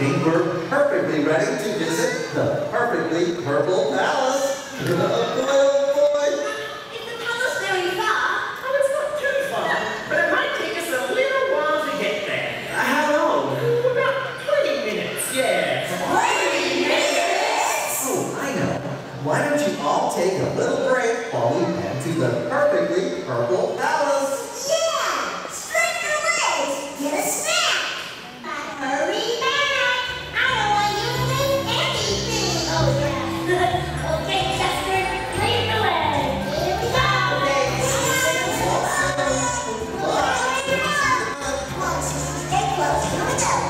We were perfectly ready to visit the perfectly purple palace. The little boy. If the palace very far. Oh, it's not too far, but it might take us a little while to get there. How long? About 20 minutes, yes. 20 minutes? Oh, I know. Why don't you all take a little break while we head to the perfectly purple palace? Let's go.